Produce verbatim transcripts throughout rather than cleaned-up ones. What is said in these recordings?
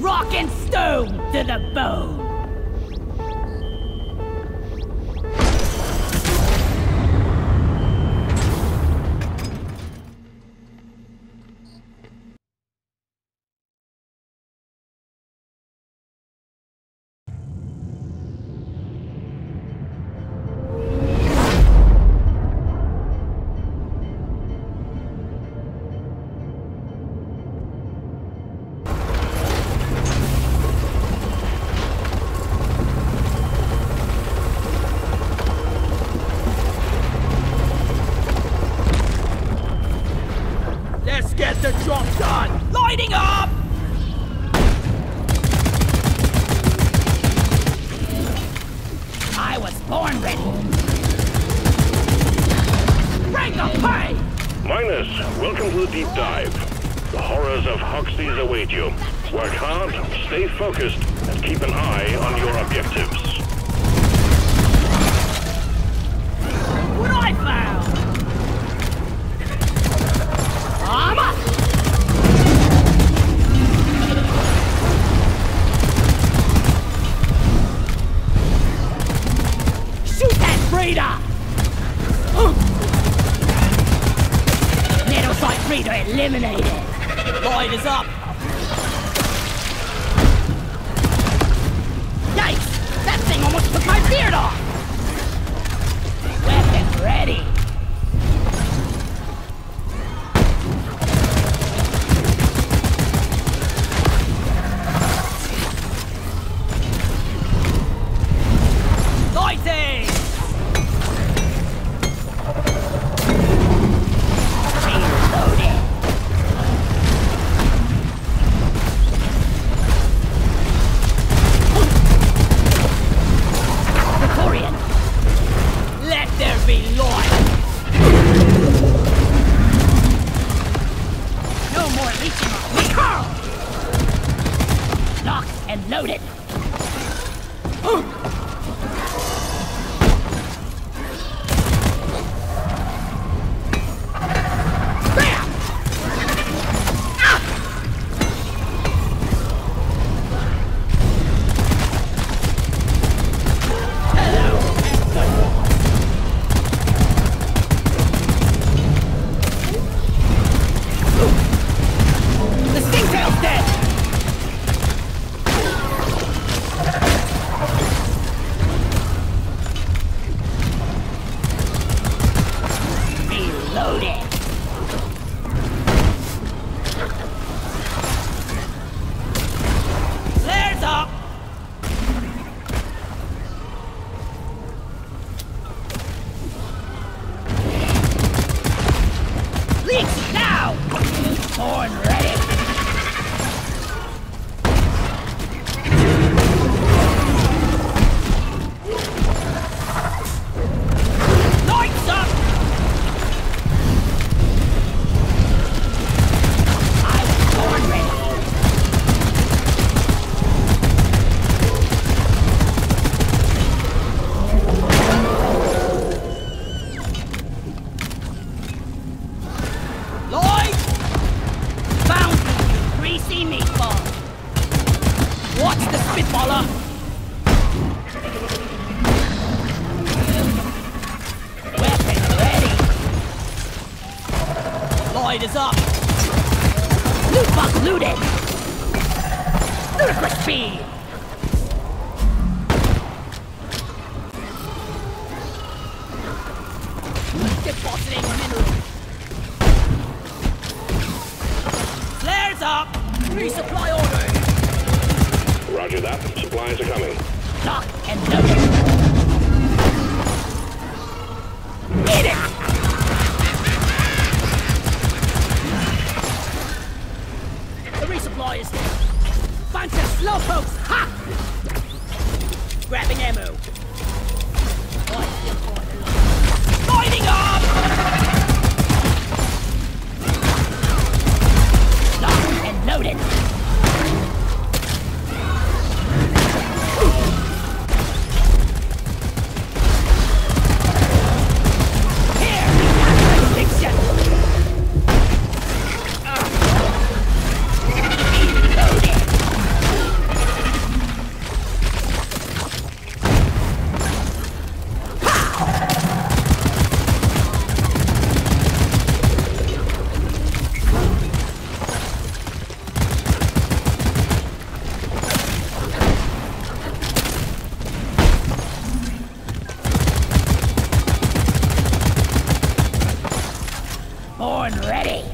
rock and stone to the bone. Born ready.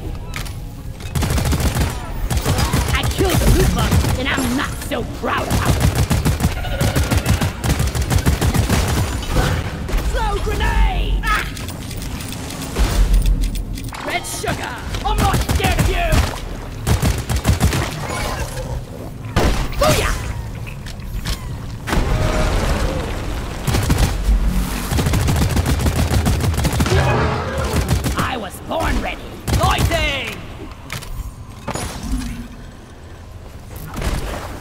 I killed the loot bug, and I'm not so proud of it. Slow grenade! Ah! Red sugar! I'm not scared of you! Booyah! I was born ready. Lighting!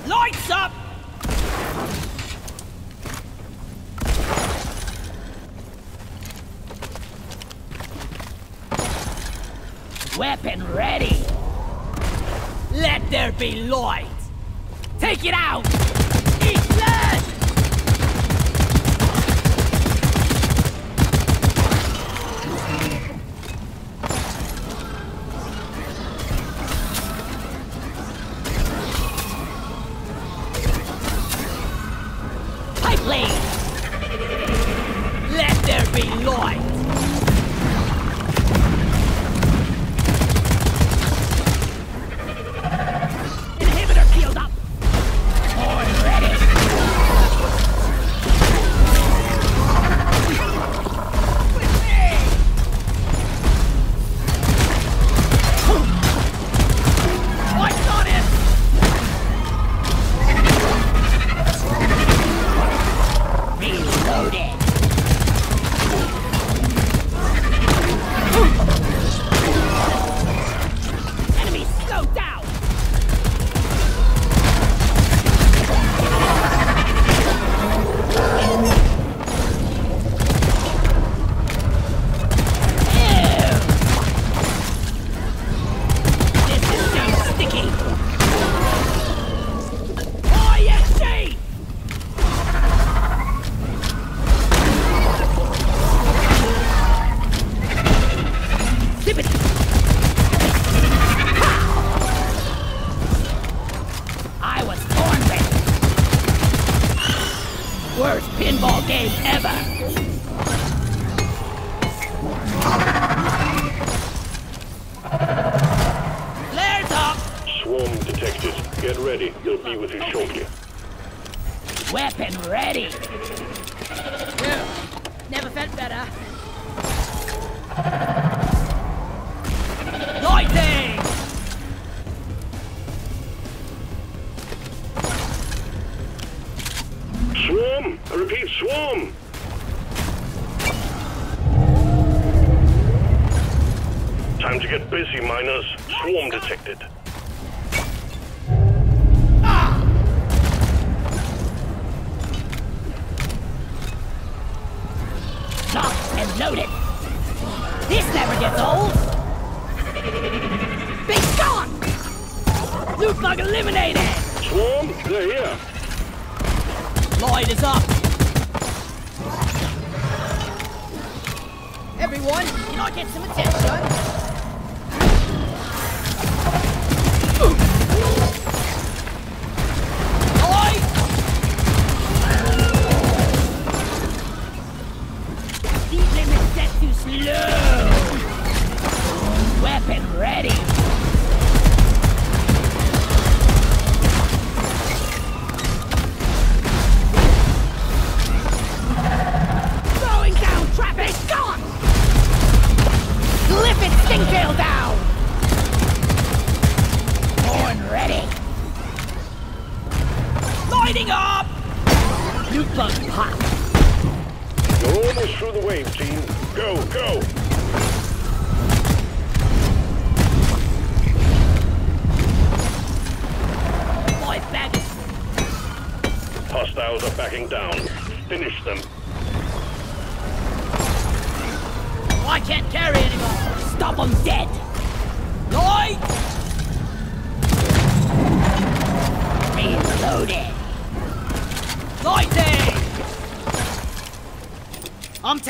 Lights up! Weapon ready. Let there be light. Take it out. Eat lead. Pipeline. Let there be light.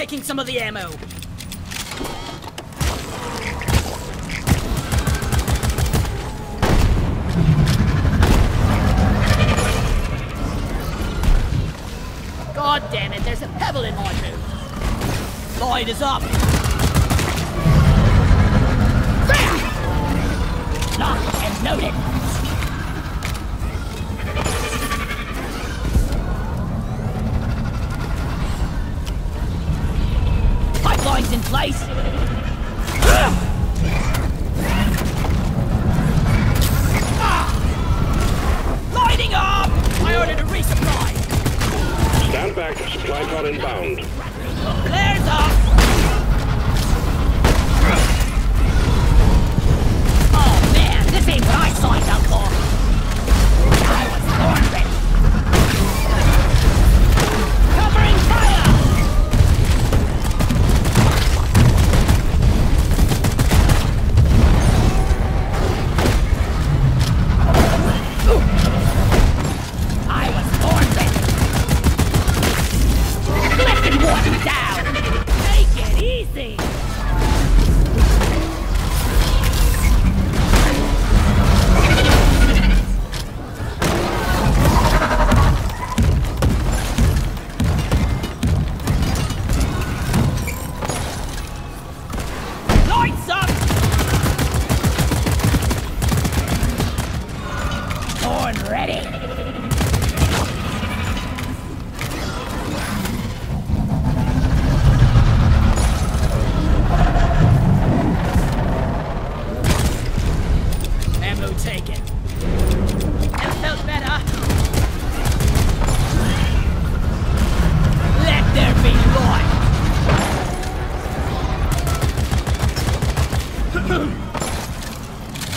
Taking some of the ammo. God damn it, there's a pebble in my boot. Light is up.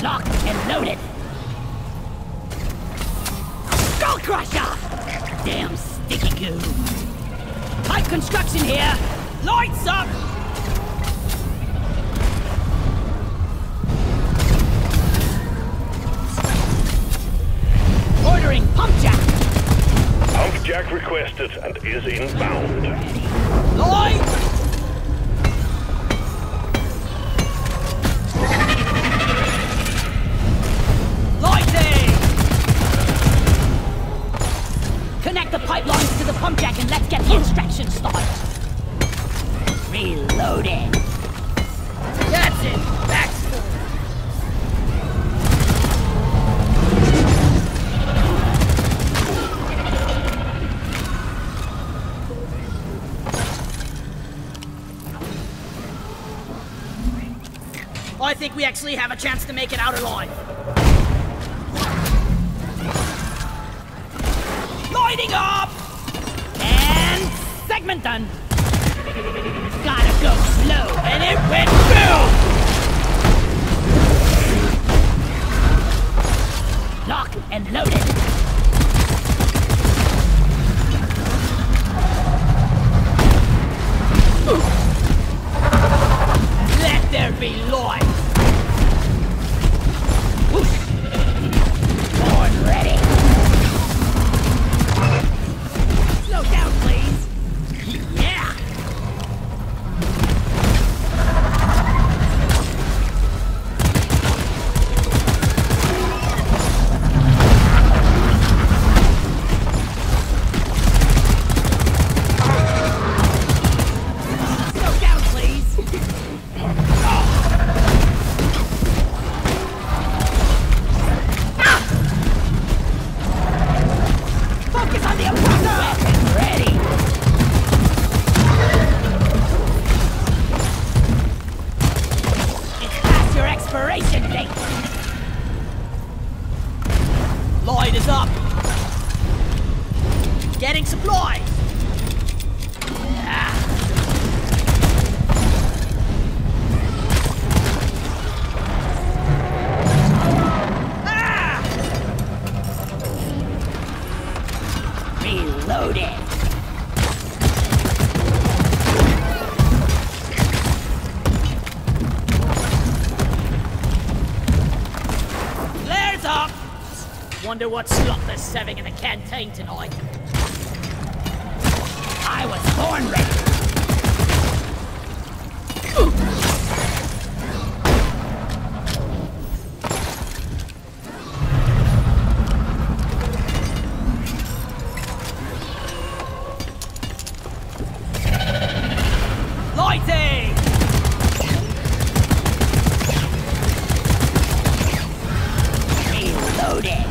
Locked and loaded. Skull Crusher! Damn sticky goo. Pipe construction here. Lights up! Ordering pump jack. Pump jack requested and is inbound. Lights! Pipelines to the pump jack and let's get the extraction started. Reloading. That's it. That's it. I think we actually have a chance to make it out alive. Lighting up! And segment done. Gotta go slow, and it went boom! Lock and load it. Ooh. Let there be light. Born ready. Down, please. Yeah. Go down, please. Oh. Ah. Focus on the oppressor. Expiration date. Light is up. Getting supplies. Ah. Ah. Reloaded. Wonder what slot they're serving in the canteen tonight. I was born ready. Lighting! Reloading.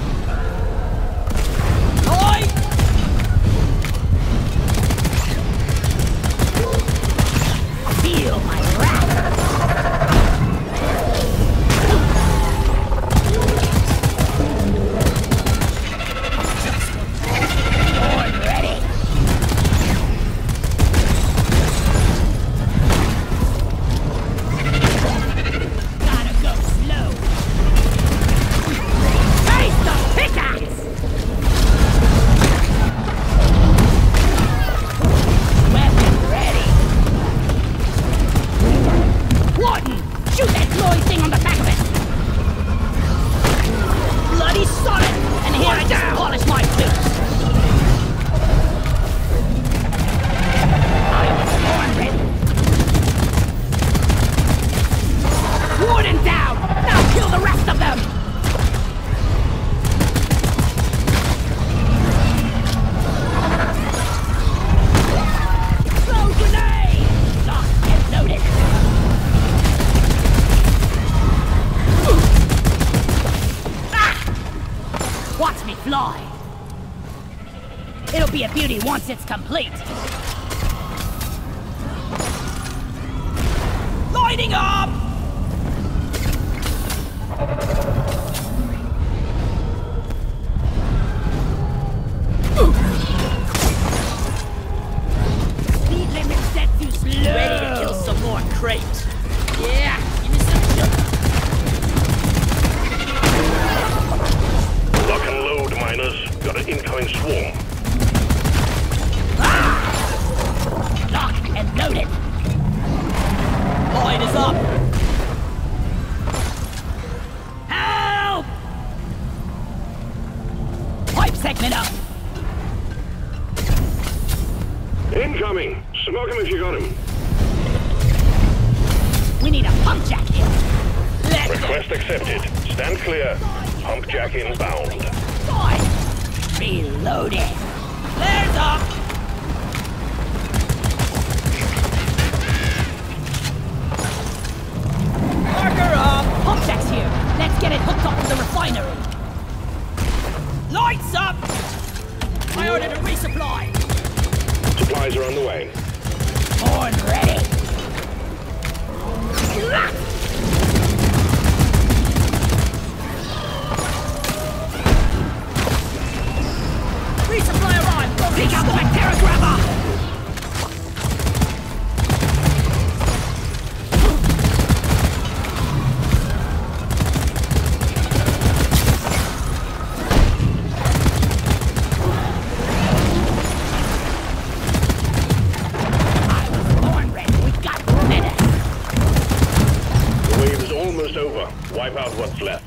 Once it's complete. Lighting up! Ooh. Speed limit set to slow. Ready to kill some more crepes. Yeah, give me some sugar. Request accepted. Stand clear. Humpjack inbound. Boy, reloading. Flares up! Marker up! Humpjack's here. Let's get it hooked up to the refinery. Lights up! I ordered a resupply. Supplies are on the way. Born ready. Slap! Resupply arrived! Pick up that terror grabber! I was born ready. We got minutes. The wave is almost over. Wipe out what's left.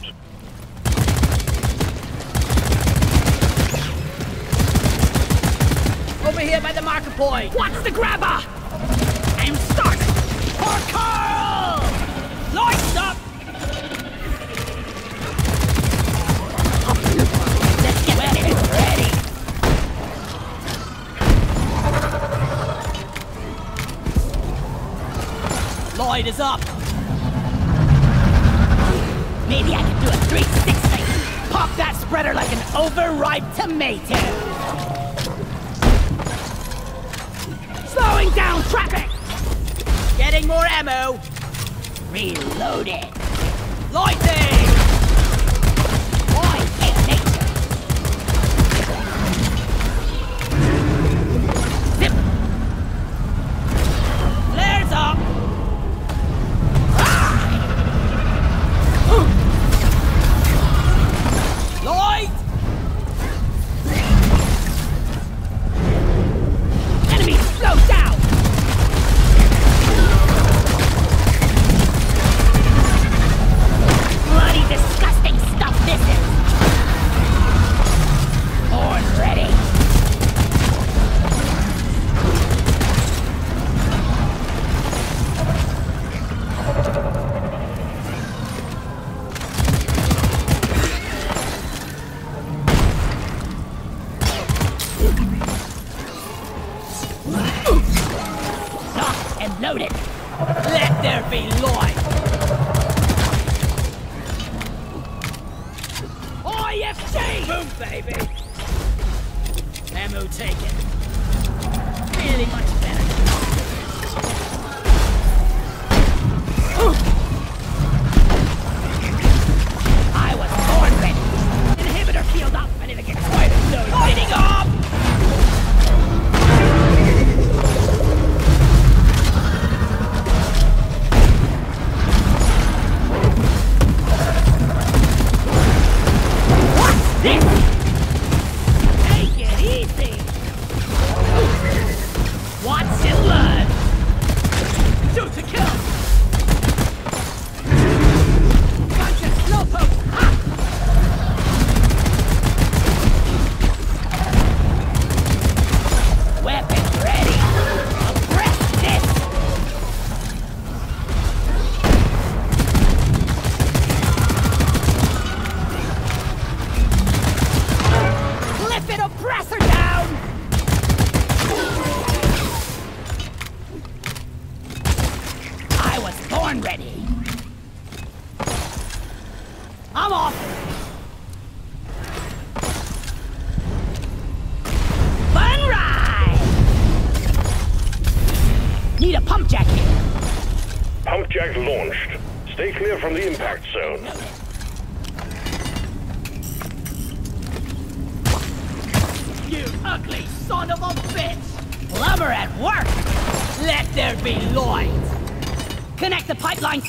Here by the marker point. What's the grabber? I'm stuck. For Carl! Lights up! Let's get ready. ready. Lloyd is up. Maybe I can do a three sixty. Pop that spreader like an overripe tomato. Slowing down traffic! Getting more ammo! Reloaded! Lighting! Why hate nature! Zip! Flares up! Ah! Light! Slow down! Bloody disgusting stuff this is! Born ready! Loaded. Let there be light. I F G! Boom, baby! Ammo taken. Really much better than I was born ready. Inhibitor field up. I need to get quite a load. Lighting up!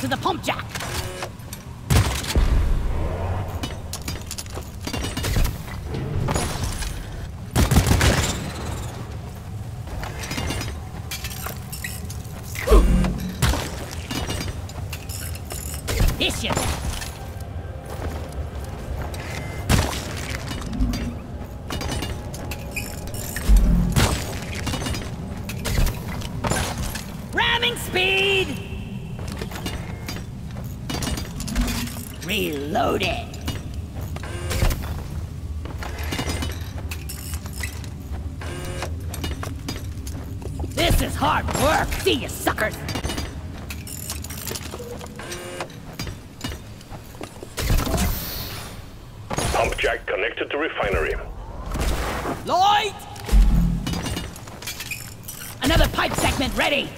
To the pump jack. This ship. Ramming speed. Reloaded. This is hard work. See you, suckers. Pumpjack connected to refinery. Lloyd! Another pipe segment ready.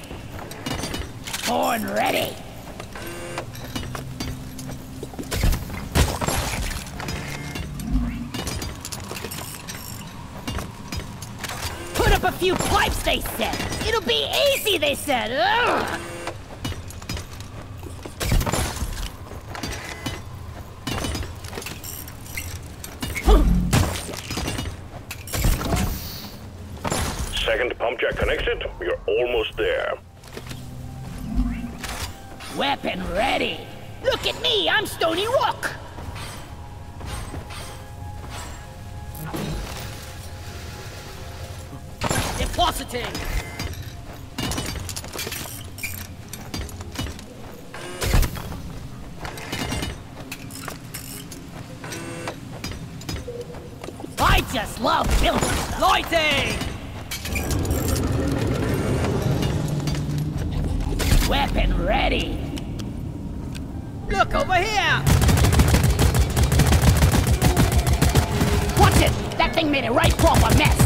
Horn ready. A few pipes, they said. It'll be easy, they said. Ugh. Second pump jack connected. You're almost there. Weapon ready. Look at me, I'm Stony Rook. Depositing. I just love building stuff. Lighting. Weapon ready. Look over here. Watch it. That thing made a right proper mess.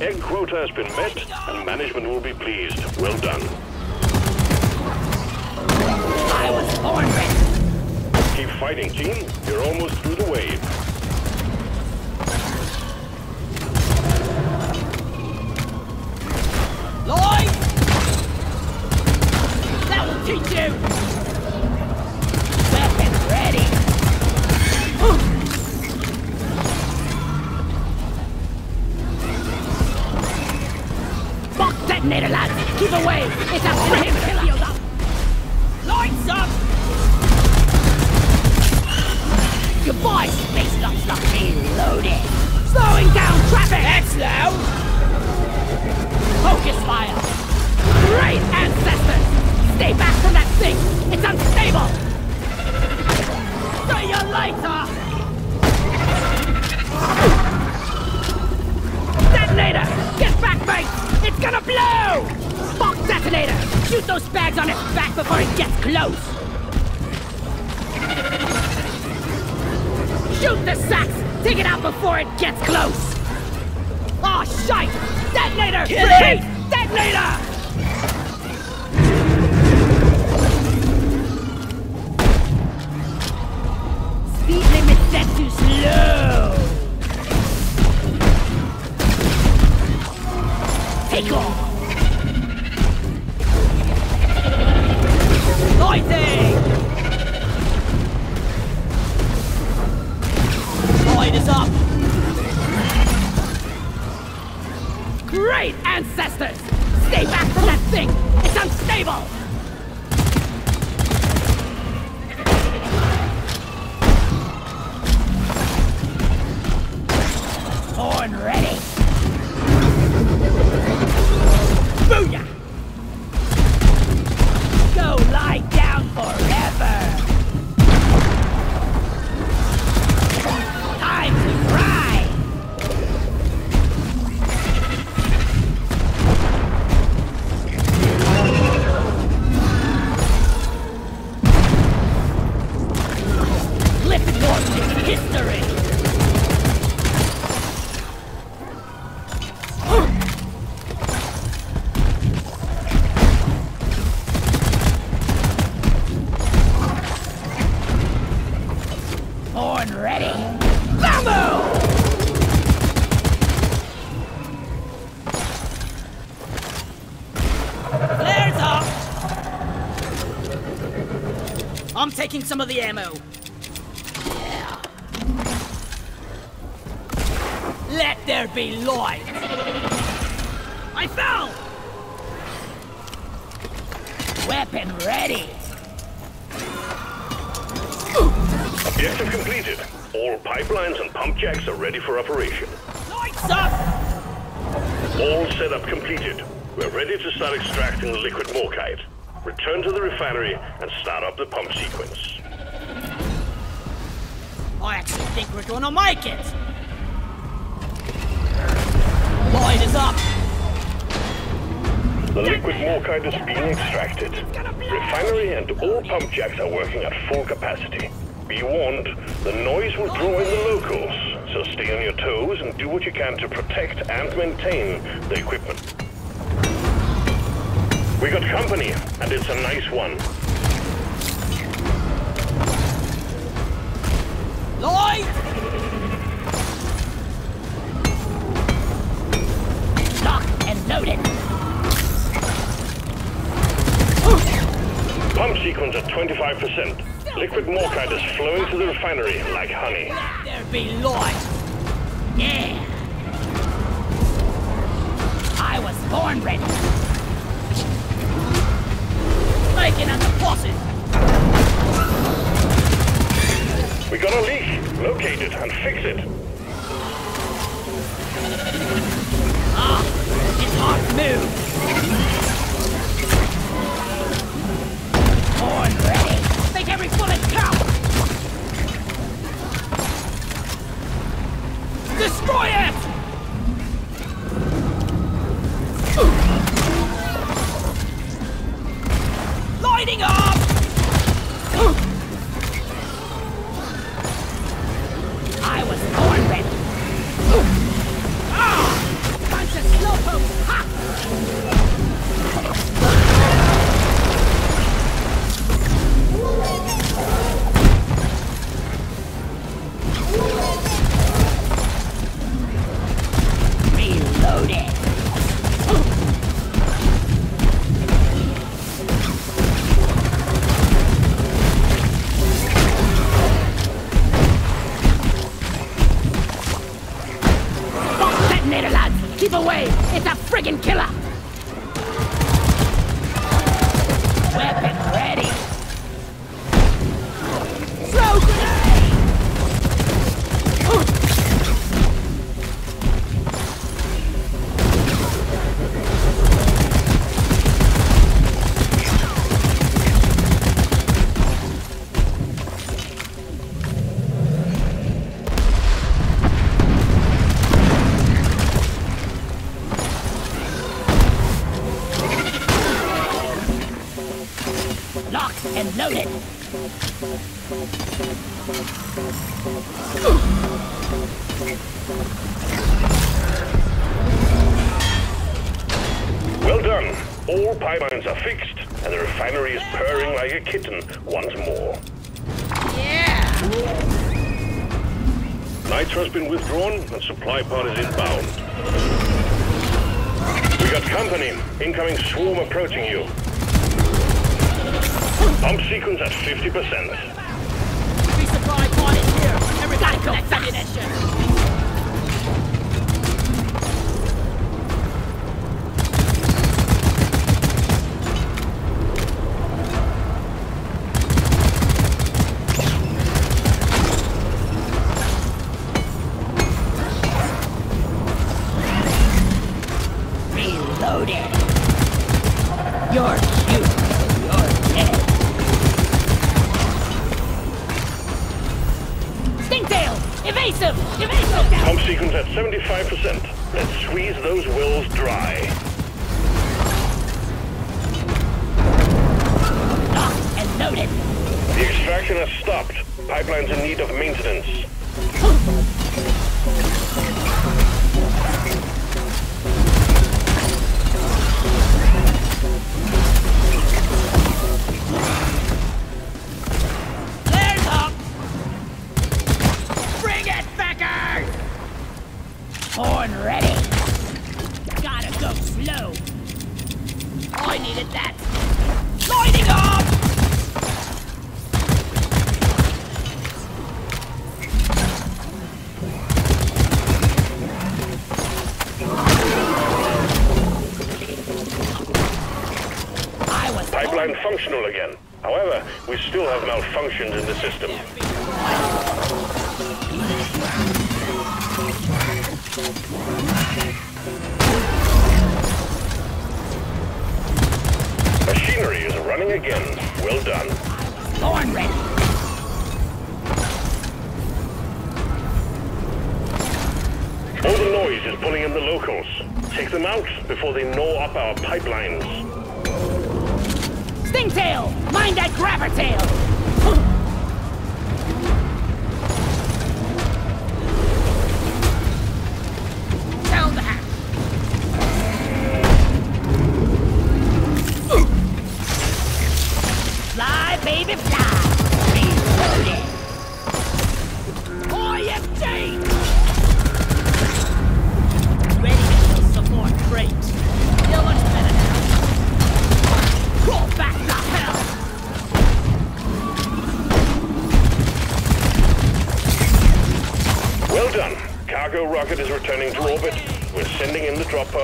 Egg quota has been met, and management will be pleased. Well done. I was born ready. Keep fighting, team. You're almost through the wave. Lloyd! That will teach you! Weapon ready. Ooh. Detonator, lads! Keep away! It's up to him! He'll heal up! Lights up! Goodbye, space nuts! Not reloaded! Slowing down traffic! That's loud! Focus fire! Great ancestors! Stay back from that thing! It's unstable! See you later! Detonator! Get back, mate! It's gonna blow! Spark detonator! Shoot those bags on its back before it gets close! Shoot the sacks! Take it out before it gets close! Aw, oh, shite! Detonator! Kill Repeat! It. Detonator! Speed limit set to slow! Take off! Noisy! Light is up! Great ancestors! Stay back from that thing! It's unstable! Horn ready! Booyah! Go lie down forever! Time to ride! Lift it to history! Taking some of the ammo. Yeah. Let there be light. I fell. Weapon ready. Objective completed. All pipelines and pump jacks are ready for operation. Lights up. All setup completed. We're ready to start extracting the liquid Morkite. Return to the refinery and start up the pump sequence. I actually think we're gonna make it! Light is up! The liquid Morkite is being extracted. Refinery and all pump jacks are working at full capacity. Be warned, the noise will draw in the locals, so stay on your toes and do what you can to protect and maintain the equipment. We got company, and it's a nice one. Light! Locked and loaded. Pump sequence at twenty-five percent. Liquid Morkite is flowing to the refinery like honey. There be light. Yeah. I was born ready. Making a deposit. We got a leak. Locate it and fix it. Ah, it's hard to move. Horn ready. Make every bullet count. Destroy it. Lighting up! I was born ready. Ah! Bunch of slowpokes! Ha! and loaded. Well done. All pipelines are fixed, and the refinery is purring like a kitten once more. Yeah! Nitro's been withdrawn, and supply pod is inbound. We got company. Incoming swarm approaching you. Pump sequence at fifty percent. Three supply pod is here. Everybody go back in that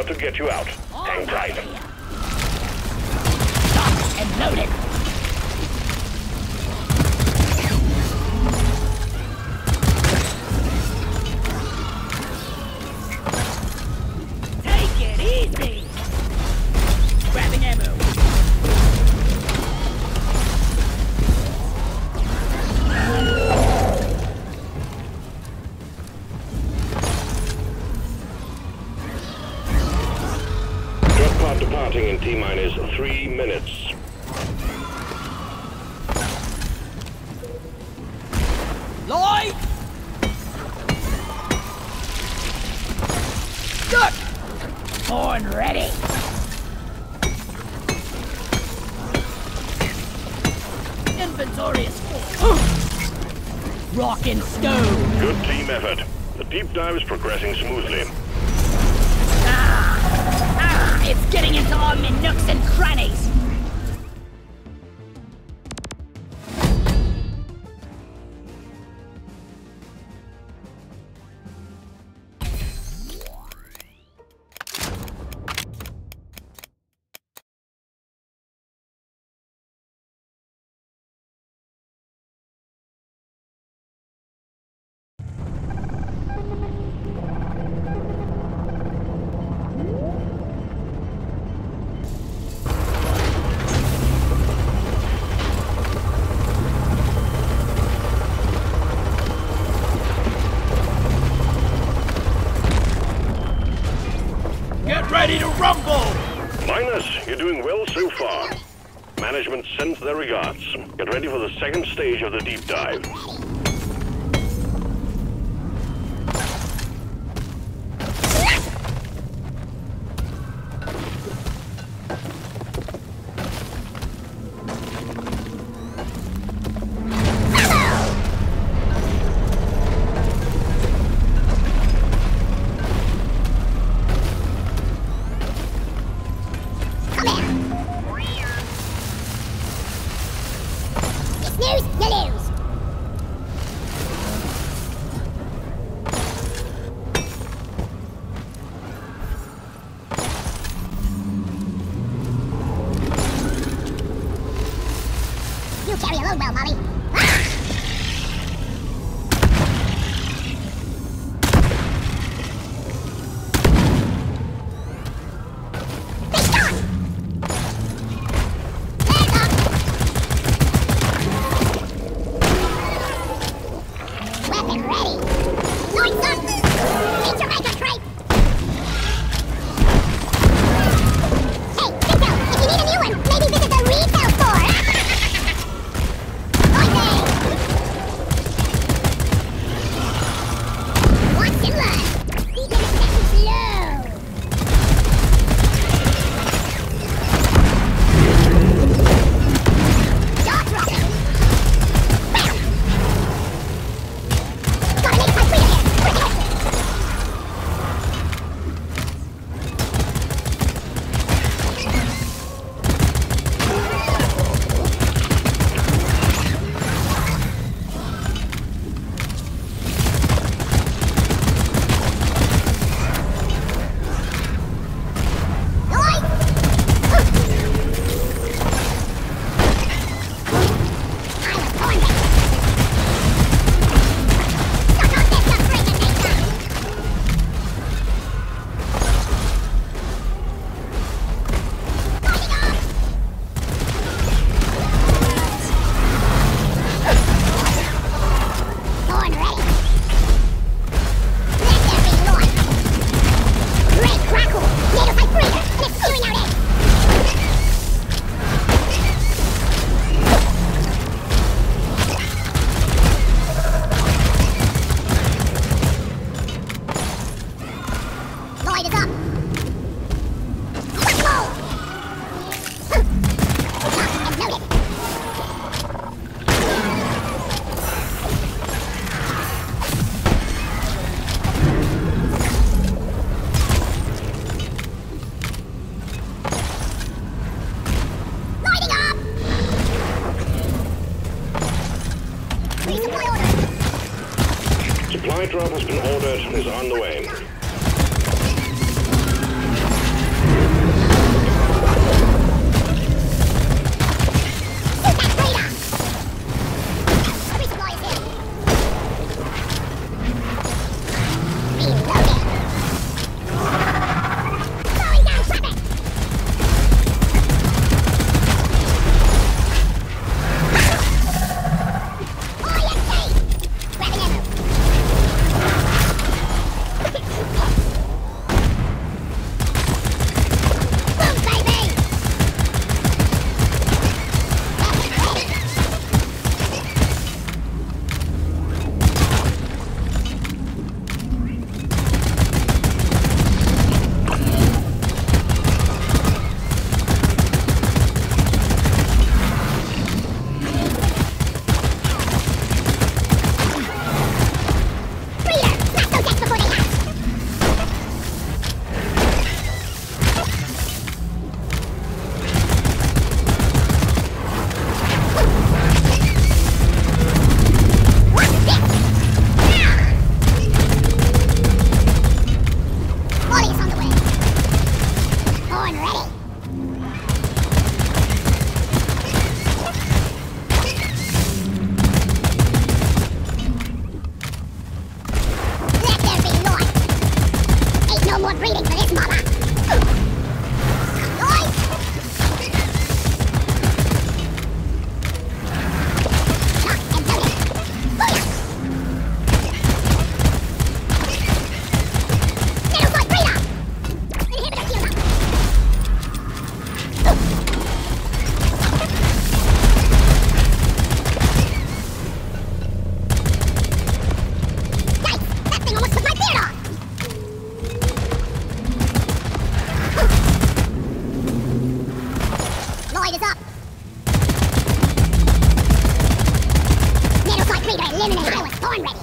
to get you out. Hang tight. Locked and loaded. Take it easy. Grabbing ammo. Departing in T-minus three minutes. Lloyd! Good! Born ready. Inventory is full. Rock and stone. Good team effort. The deep dive is progressing smoothly. It's getting into all my nooks and crannies. Ready to rumble! Minus, you're doing well so far. Management sends their regards. Get ready for the second stage of the deep dive. Morkite is up. Nanosite Creeper eliminated. I was born ready.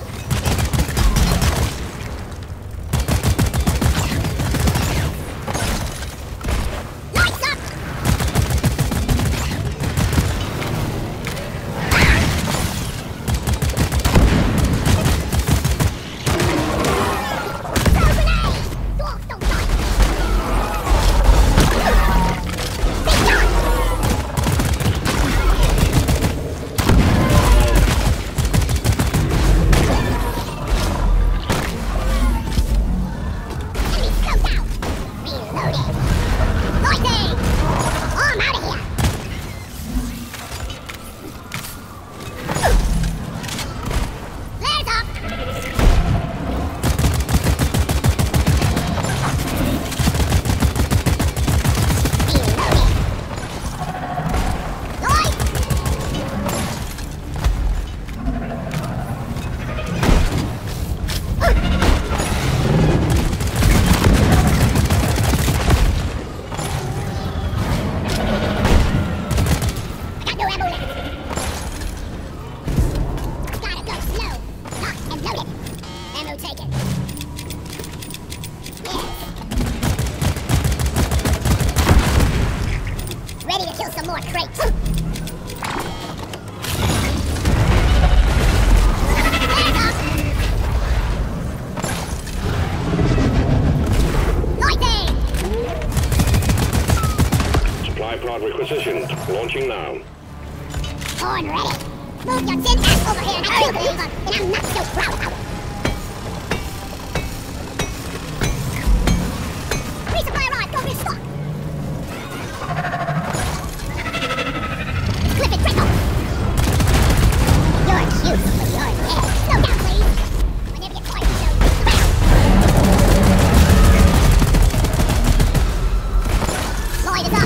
Launching now. On ready. Move your tin ass over here and I will believe them, and I'm not so proud about it. Resupply rod, go restock. Clip it, Draco. You're cute, but you're dead. Slow down, please. Whenever you fight, so Lloyd is up.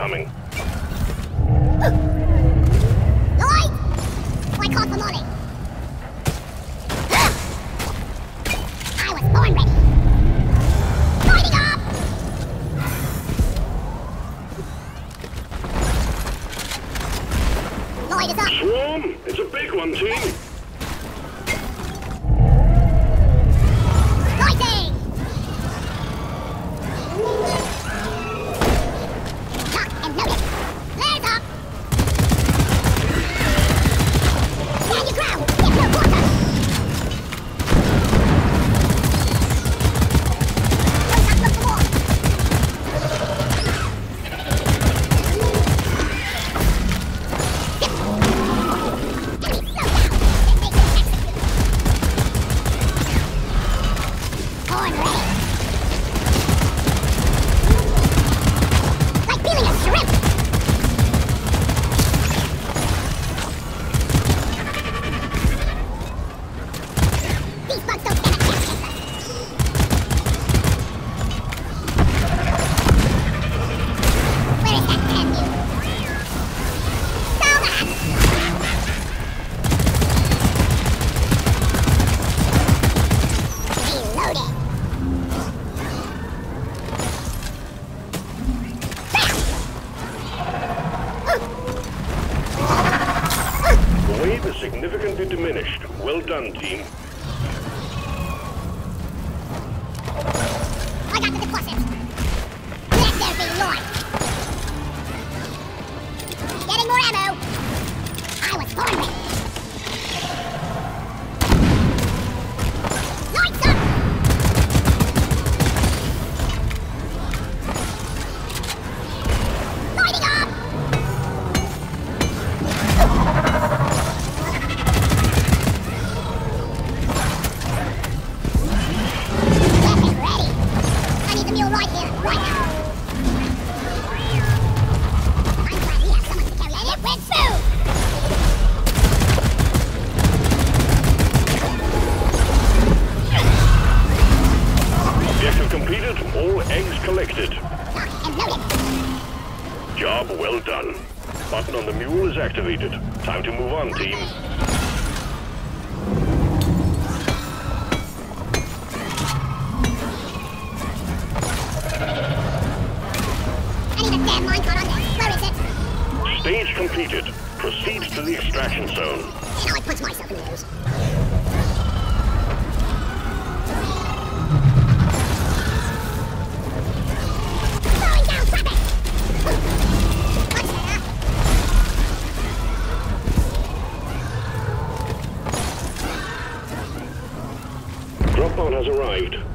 coming.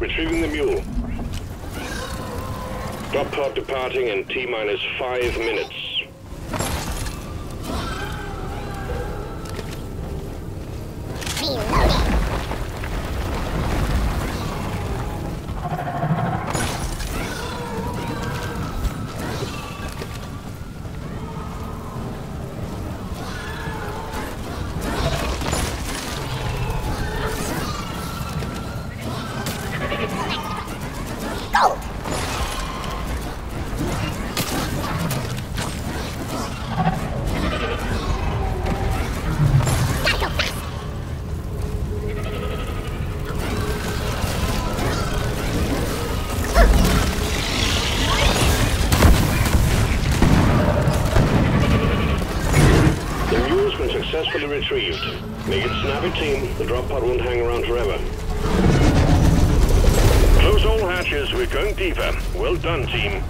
Retrieving the mule. Drop pod departing in T-minus five minutes. Retrieved. Make it snappy, team. The drop pod won't hang around forever. Close all hatches. We're going deeper. Well done, team.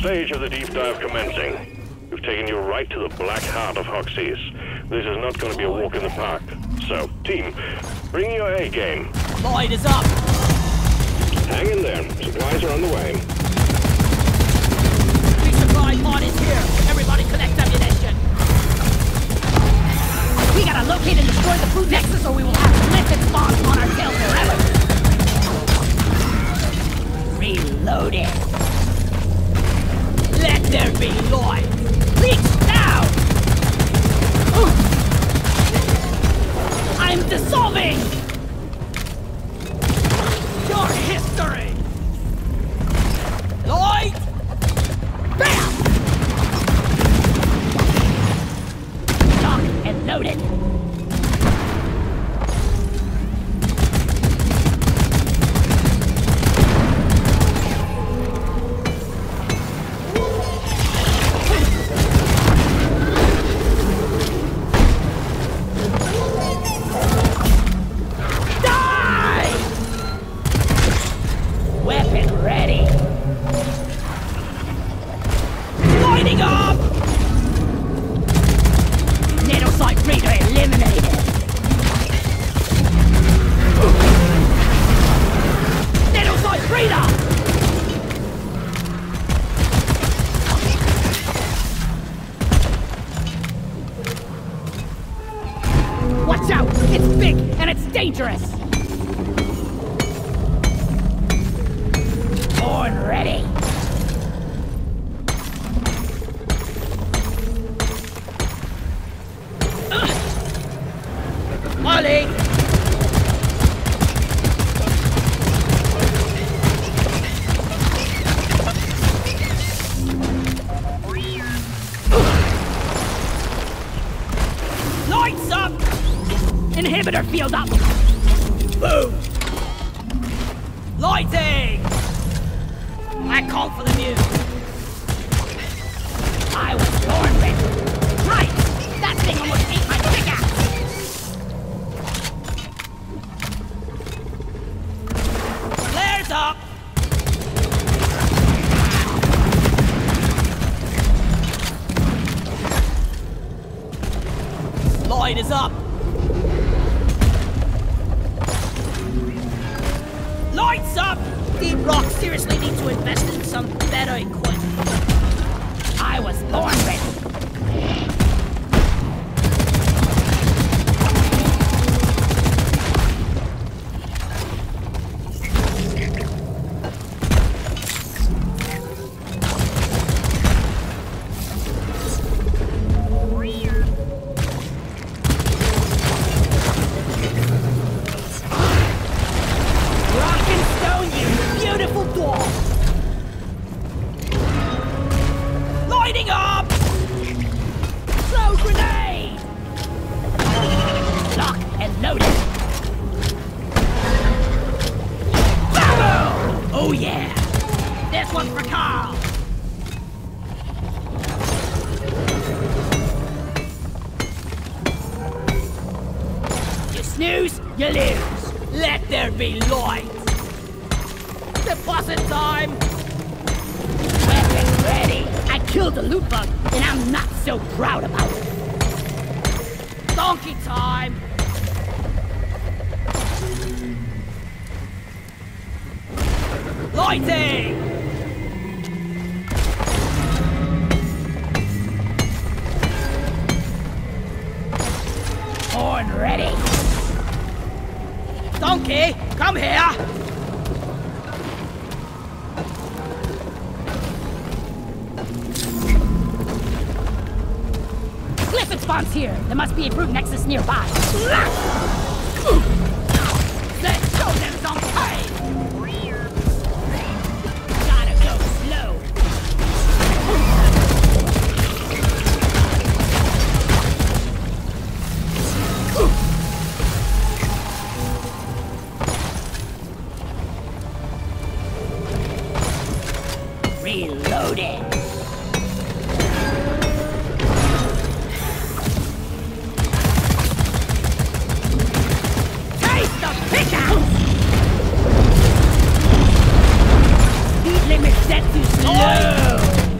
stage of the deep dive commencing. You've taken you right to the black heart of Hoxxes. This is not going to be a walk in the park. So, team, bring your A game. Lloyd is up! Hang in there. Supplies are on the way. Free supply pod is here. Everybody collect ammunition. We gotta locate and destroy the food nexus or we will have limpid spawns on our tail forever. Reloading. Let there be light. Leech now! Ooh. I'm dissolving! Your history! Lloyd! Bam! Locked and loaded. Field up! Boom! Lighting! I called for the muse! I was born with! Right! That thing almost ate my pickaxe! Flares up! Lloyd is up! Seriously need to invest in some better equipment. I was born Pick out! Speed limit set to slow!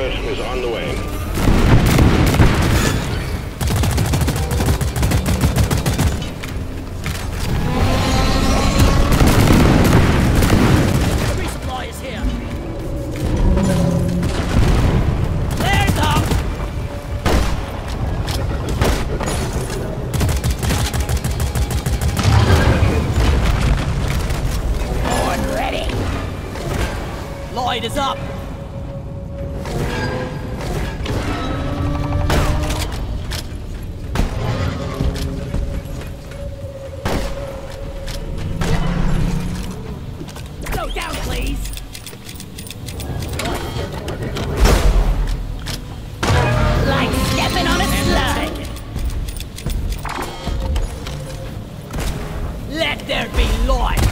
Expert is on the way. Is up. Slow down, please. Like stepping on a slug. Let there be light.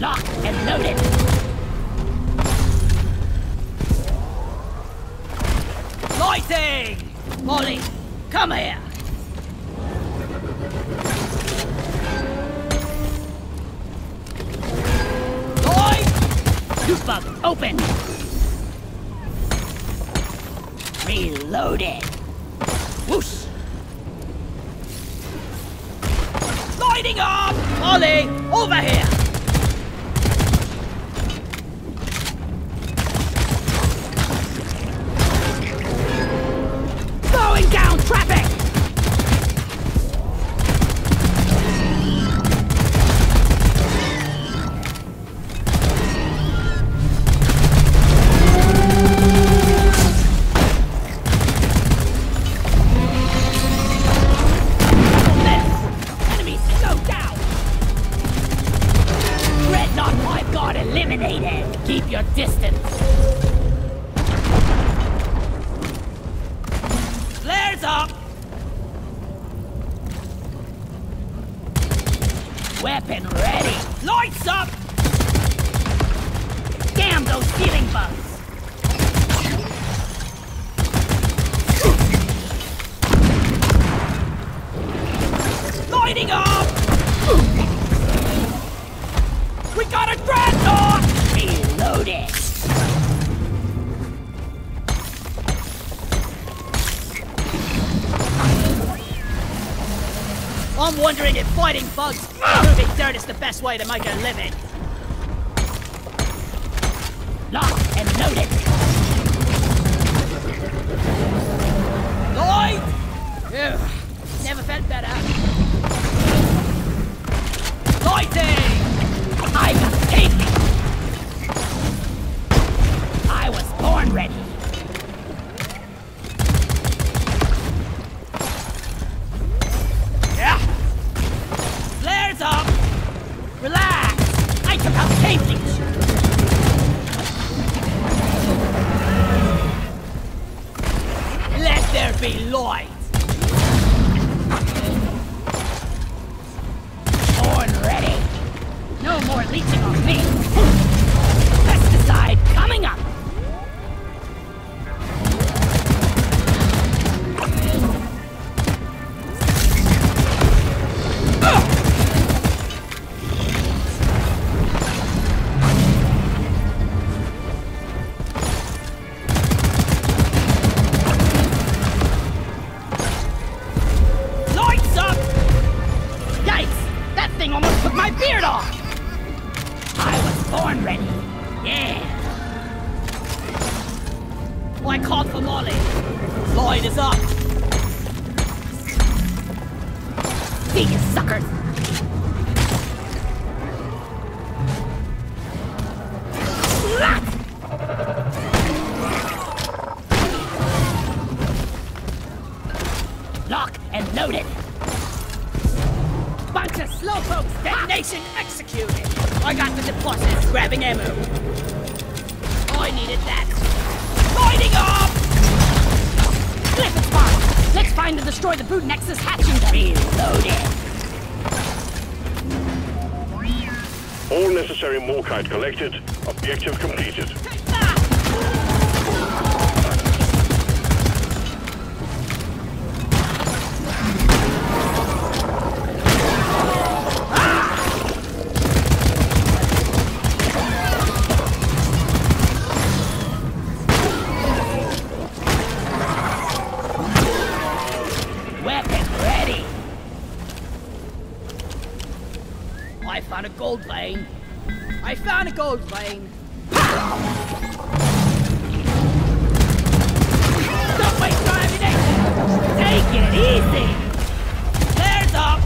Locked and loaded. Lighting! Molly, come here. Boy! Loot bug, open. Reloaded. Whoosh. Lighting up! Molly, over here. Keep your distance. Flares up. Weapon ready. Lights up. Damn those ceiling bugs. Lighting up. We got a Dreadnought. Reloaded. I'm wondering if fighting bugs moving dirt is the best way to make a living. Locked and loaded. Lloyd! Ew, never felt better. Lighting! I must take it! Born ready. Yeah. Flares up. Relax. I took out safely. Let there be light. Born ready. No more leeching on me. Pesticide coming up. Almost put my beard on! I was born ready. Yeah! Oh, I called for Molly. Lloyd is up. See you, suckers! Lock! Lock and loaded. Bunch of slowpokes! Detonation executed! I got the deposits, grabbing ammo. I needed that. Lighting up! Flip it's fine! Let's find and destroy the boot nexus hatching them. Reloaded! All necessary Morkite collected. Objective completed. Take that! I found a gold vein. I found a gold vein. Stop my time, take it easy. There's up.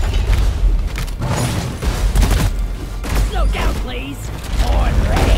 Slow down, please. Already.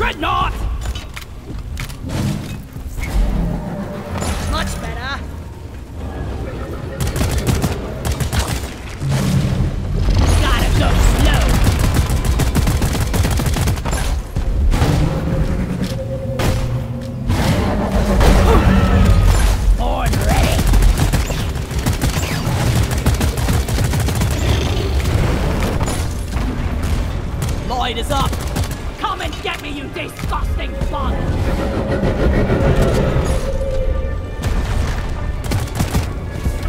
Dreadnought! Much better. Gotta go slow. Born ready. Light is up. Come and get me, you disgusting fuck!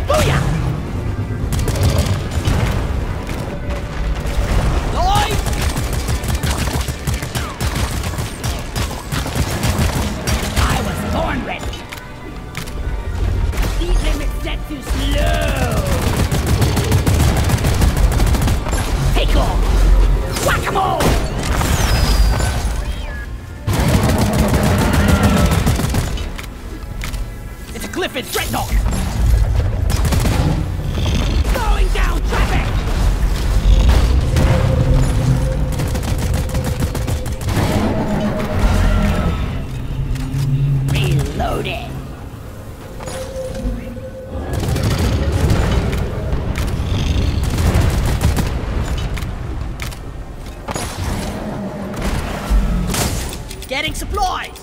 Booyah! Noise! I was born ready! Speed limit set too slow! Take off! Whack-a-mole! Cliff is Dreadnought! Going down traffic! Reloading! Getting supplies!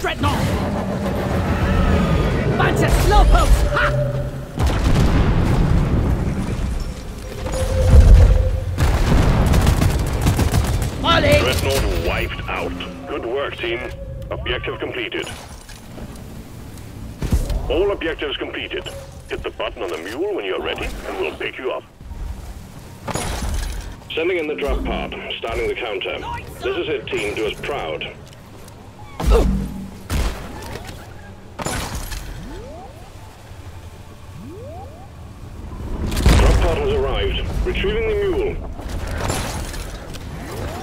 Dreadnought! Bunch of slowpokes! Ha! Molly! Dreadnought wiped out. Good work, team. Objective completed. All objectives completed. Hit the button on the mule when you're ready, and we'll pick you up. Sending in the drop pod, starting the counter. This is it, team. Do us proud. Ooh. Retrieving the mule.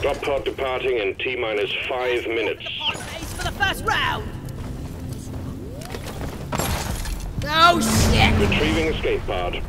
Drop pod departing in T-minus five minutes. Hoxxes for the first round! Oh shit! Retrieving escape pod.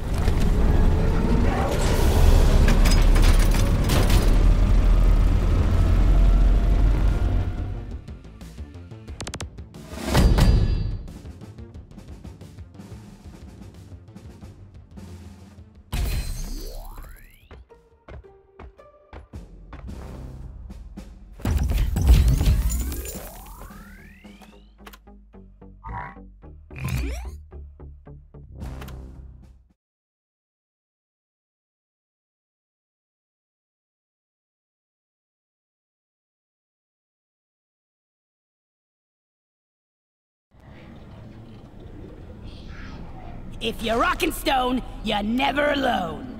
If you're rockin' stone, you're never alone.